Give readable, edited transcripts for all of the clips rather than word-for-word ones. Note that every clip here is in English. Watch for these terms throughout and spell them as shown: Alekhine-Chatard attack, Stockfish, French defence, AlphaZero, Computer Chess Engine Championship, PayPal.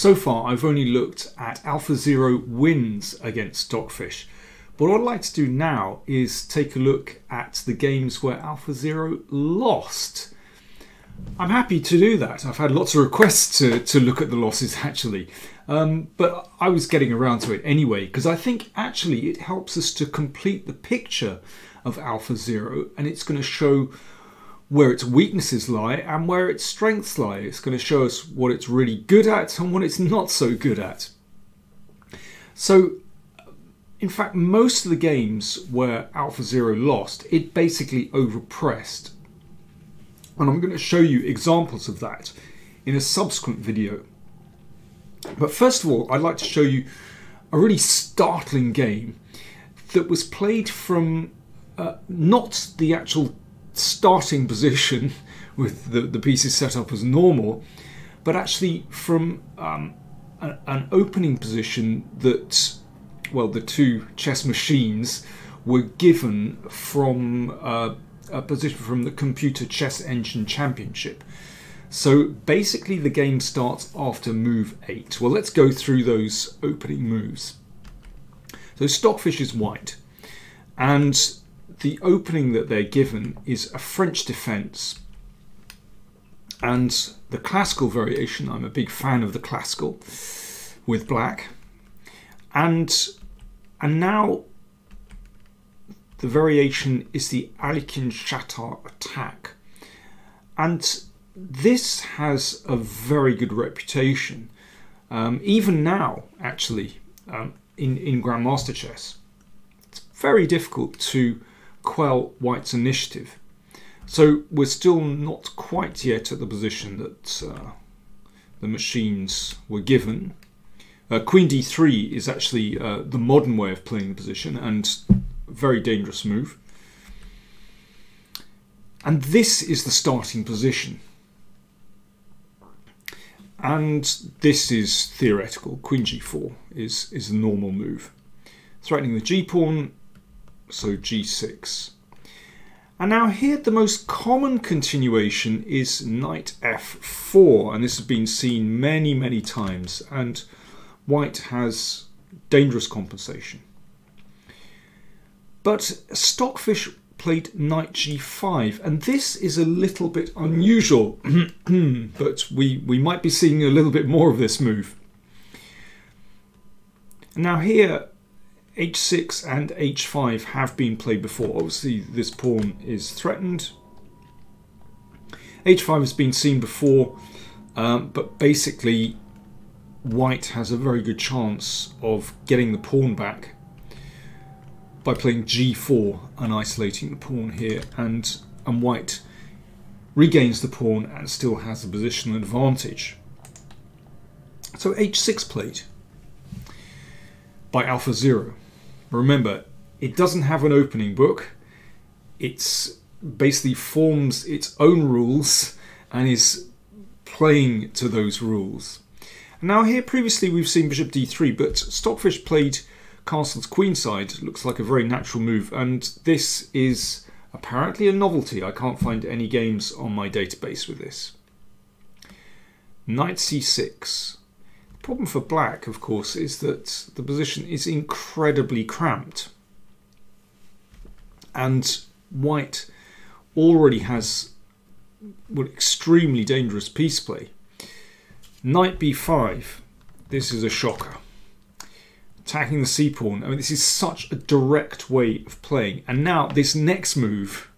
So far I've only looked at AlphaZero wins against Stockfish, but what I'd like to do now is take a look at the games where AlphaZero lost. I'm happy to do that. I've had lots of requests to look at the losses actually, but I was getting around to it anyway because I think actually it helps us to complete the picture of AlphaZero, and it's going to show where its weaknesses lie and where its strengths lie. It's going to show us what it's really good at and what it's not so good at. So in fact most of the games where AlphaZero lost, it basically overpressed. And I'm going to show you examples of that in a subsequent video. But first of all, I'd like to show you a really startling game that was played from not the actual starting position with the pieces set up as normal, but actually from an opening position that, well, the two chess machines were given from a position from the Computer Chess Engine Championship. So basically the game starts after move 8. Well, let's go through those opening moves. So Stockfish is white, and the opening that they're given is a French defence. And the classical variation, I'm a big fan of the classical, with black. And now the variation is the Alekhine-Chatard attack. And this has a very good reputation, even now, actually, in Grandmaster Chess. It's very difficult to quell white's initiative. So we're still not quite yet at the position that the machines were given. Queen d3 is actually the modern way of playing the position, and very dangerous move. And this is the starting position. And this is theoretical. Queen g4 is the normal move. Threatening the g-pawn, so g6. And now here the most common continuation is knight f4, and this has been seen many, many times, and white has dangerous compensation. But Stockfish played knight g5, and this is a little bit unusual, but we might be seeing a little bit more of this move. Now here, h6 and h5 have been played before. Obviously this pawn is threatened. h5 has been seen before, but basically white has a very good chance of getting the pawn back by playing g4 and isolating the pawn here, and white regains the pawn and still has the positional advantage. So h6 played by AlphaZero. Remember, it doesn't have an opening book. It basically forms its own rules and is playing to those rules. Now here previously we've seen bishop d3, but Stockfish played castle's queenside. Looks like a very natural move, and this is apparently a novelty. I can't find any games on my database with this. Knight c6. The problem for black, of course, is that the position is incredibly cramped, and white already has extremely dangerous piece play. Knight b5. This is a shocker. Attacking the c-pawn. I mean, this is such a direct way of playing. And now this next move.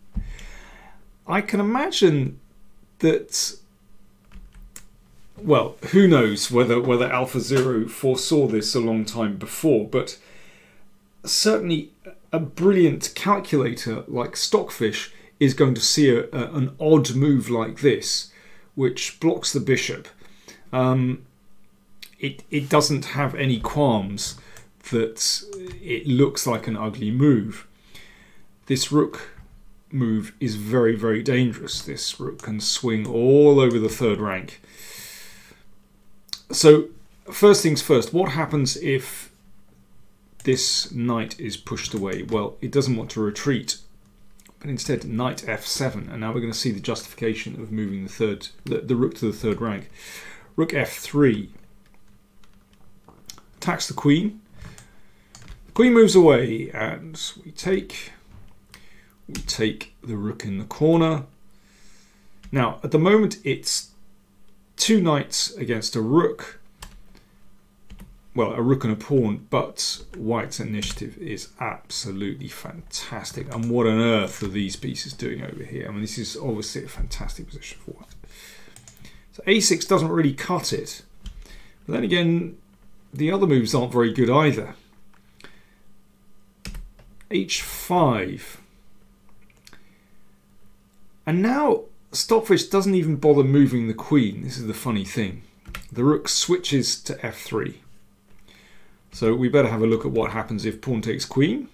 I can imagine that, well, who knows whether AlphaZero foresaw this a long time before, but certainly a brilliant calculator like Stockfish is going to see an odd move like this, which blocks the bishop. It doesn't have any qualms that it looks like an ugly move. This rook move is very, very dangerous. This rook can swing all over the third rank. So first things first, what happens if this knight is pushed away? Well, it doesn't want to retreat, but instead knight f7, and now we're going to see the justification of moving the rook to the third rank. Rook f3. attacks the queen. The queen moves away and we take the rook in the corner. Now at the moment it's two knights against a rook, well, a rook and a pawn, but White's initiative is absolutely fantastic. And what on earth are these pieces doing over here? I mean, this is obviously a fantastic position for White. So a6 doesn't really cut it. But then again, the other moves aren't very good either. h5. And now Stockfish doesn't even bother moving the queen. This is the funny thing. The rook switches to f3. So we better have a look at what happens if pawn takes queen.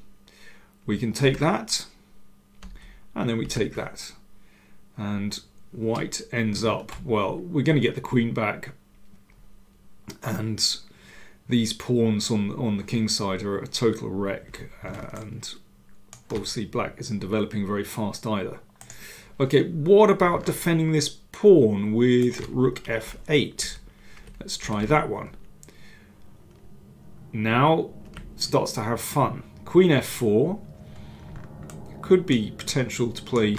We can take that, and then we take that. And White ends up, well, we're going to get the queen back, and these pawns on the king side are a total wreck, and obviously Black isn't developing very fast either. Okay, what about defending this pawn with rook f8? Let's try that one. Now starts to have fun. Queen f4, could be potential to play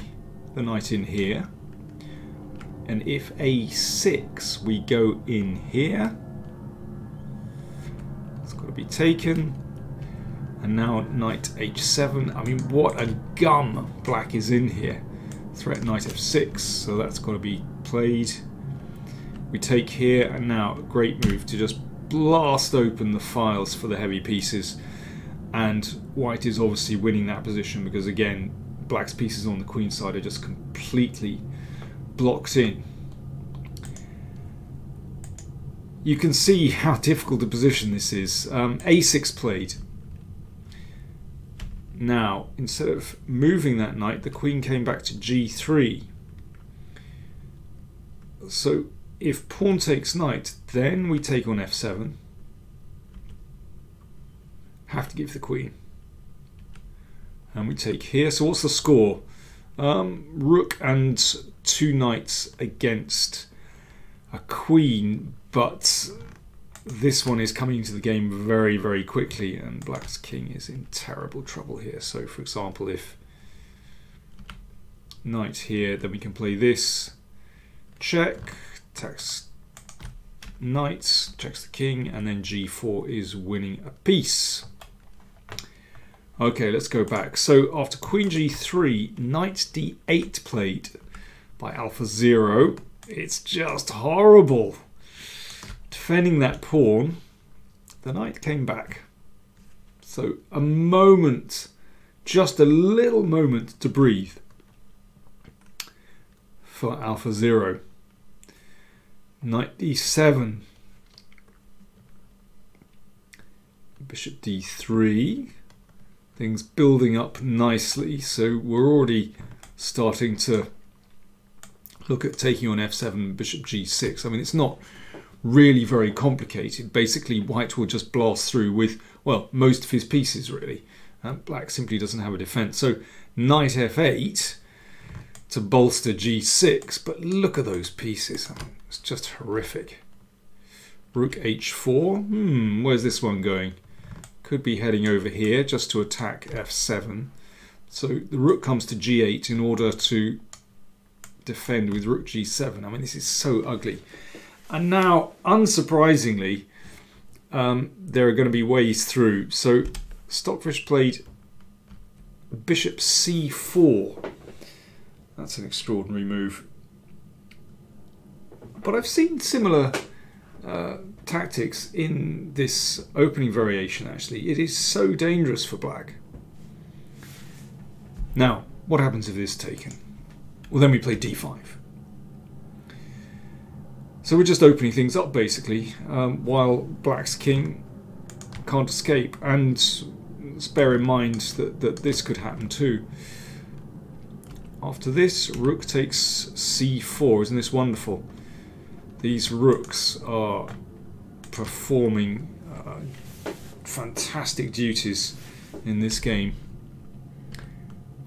the knight in here, and if a6 we go in here, it's got to be taken, and now knight h7. I mean, what a gum Black is in here. Threat knight f6, so that's got to be played. We take here, and now a great move to just blast open the files for the heavy pieces, and White is obviously winning that position because again Black's pieces on the queen side are just completely blocked in. You can see how difficult a position this is. A6 played. Now instead of moving that knight, the queen came back to g3, so if pawn takes knight, then we take on f7. Have to give the queen. And we take here. So what's the score? Rook and two knights against a queen, but this one is coming into the game very, very quickly, and Black's king is in terrible trouble here. So for example, if knight here, then we can play this. Check. Attacks knights, checks the king, and then g4 is winning a piece. Okay, let's go back. So after queen g3, knight d8 played by AlphaZero. It's just horrible. Defending that pawn, the knight came back. So a moment, just a little moment to breathe for AlphaZero. Knight d7, bishop d3, things building up nicely, so we're already starting to look at taking on f7, bishop g6. I mean, it's not really very complicated. Basically White will just blast through with, well, most of his pieces really, and Black simply doesn't have a defense. So knight f8 to bolster g6, but look at those pieces. I mean, it's just horrific. Rook h4. Where's this one going? Could be heading over here just to attack f7. So the rook comes to g8 in order to defend with rook g7. I mean, this is so ugly. And now, unsurprisingly, there are going to be ways through. So Stockfish played bishop c4. That's an extraordinary move. But I've seen similar tactics in this opening variation, actually. It is so dangerous for Black. Now, what happens if this is taken? Well, then we play d5. So we're just opening things up, basically, while Black's king can't escape. And bear in mind that this could happen too. After this, rook takes c4. Isn't this wonderful? These rooks are performing fantastic duties in this game.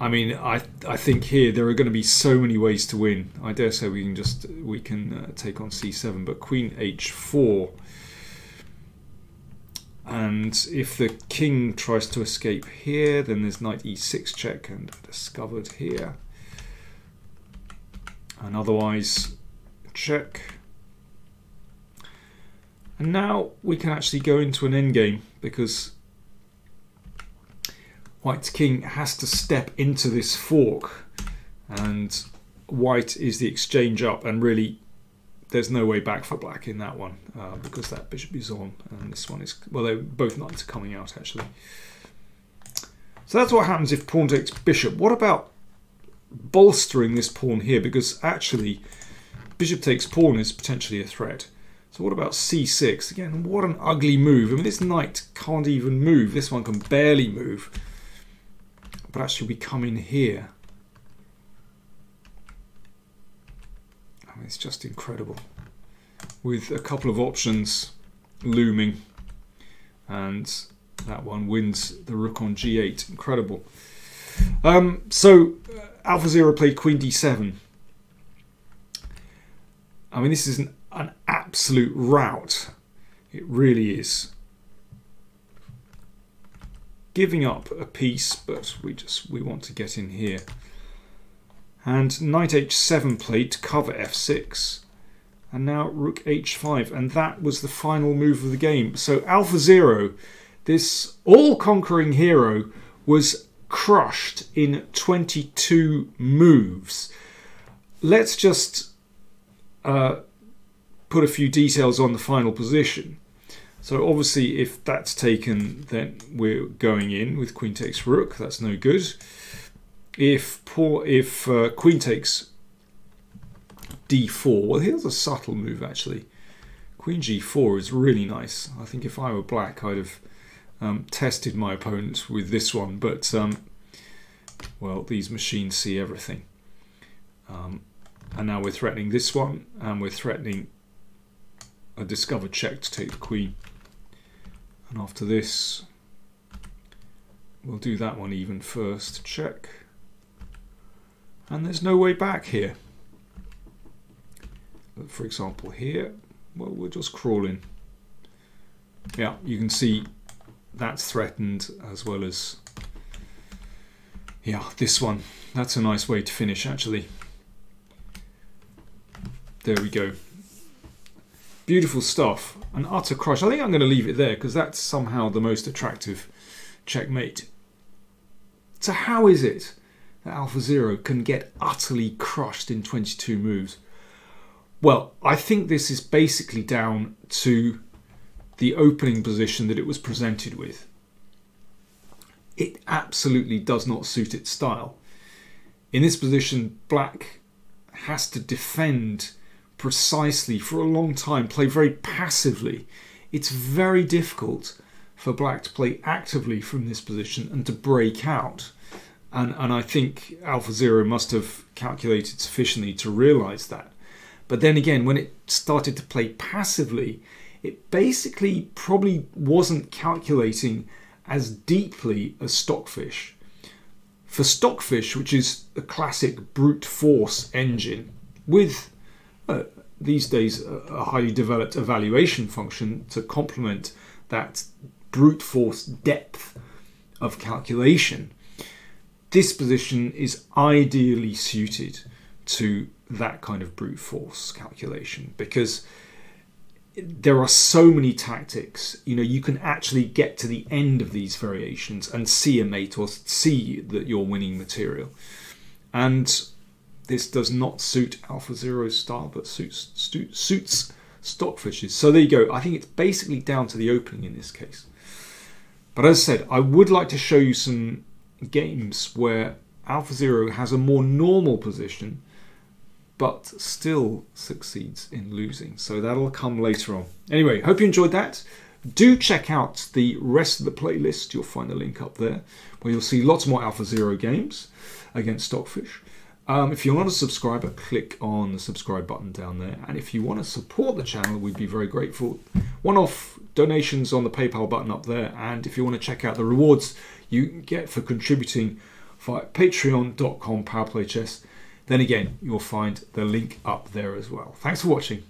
I mean, I think here there are going to be so many ways to win. I dare say we can take on c7, but queen h4 And if the king tries to escape here, then there's knight e6 check and discovered here. And otherwise, check. And now we can actually go into an endgame, because White's king has to step into this fork, and White is the exchange up, and really there's no way back for Black in that one, because that bishop is on and this one is, well, they're both knights are coming out actually. So that's what happens if pawn takes bishop. What about bolstering this pawn here, because actually bishop takes pawn is potentially a threat. So what about c6? Again, what an ugly move. I mean, this knight can't even move. This one can barely move. But actually we come in here. I mean, it's just incredible. With a couple of options looming. And that one wins the rook on g8. Incredible. So AlphaZero played queen d7. I mean, this is an absolute rout. It really is. Giving up a piece, but we want to get in here. And knight h7 played to cover f6. And now rook h5. And that was the final move of the game. So AlphaZero, this all-conquering hero, was crushed in 22 moves. Let's just put a few details on the final position. So obviously if that's taken, then we're going in with queen takes rook. That's no good. If queen takes d4, well, here's a subtle move actually. Queen g4 is really nice. I think if I were Black, I'd have tested my opponents with this one, but well, these machines see everything. And now we're threatening this one, and we're threatening a discovered check to take the queen, and after this we'll do that one even first, check, and there's no way back here. For example here, well, we'll just crawl in. Yeah, you can see that's threatened, as well as, yeah, this one. That's a nice way to finish actually. There we go. Beautiful stuff. An utter crush. I think I'm going to leave it there, because that's somehow the most attractive checkmate. So how is it that AlphaZero can get utterly crushed in 22 moves? Well, I think this is basically down to the opening position that it was presented with. It absolutely does not suit its style. In this position, Black has to defend precisely for a long time, play very passively. It's very difficult for Black to play actively from this position and to break out. And I think AlphaZero must have calculated sufficiently to realise that. But then again, when it started to play passively, it basically probably wasn't calculating as deeply as Stockfish. For Stockfish, which is the classic brute force engine, with these days a highly developed evaluation function to complement that brute force depth of calculation, this position is ideally suited to that kind of brute force calculation, because there are so many tactics. You know, you can actually get to the end of these variations and see a mate or see that you're winning material. And this does not suit AlphaZero's style, but suits Stockfish's. So there you go. I think it's basically down to the opening in this case. But as I said, I would like to show you some games where AlphaZero has a more normal position, but still succeeds in losing. So that'll come later on. Anyway, hope you enjoyed that. Do check out the rest of the playlist. You'll find the link up there, where you'll see lots more AlphaZero games against Stockfish. If you're not a subscriber, click on the subscribe button down there. And if you want to support the channel, we'd be very grateful. One-off donations on the PayPal button up there. And if you want to check out the rewards you can get for contributing via patreon.com/PowerPlayChess, then again, you'll find the link up there as well. Thanks for watching.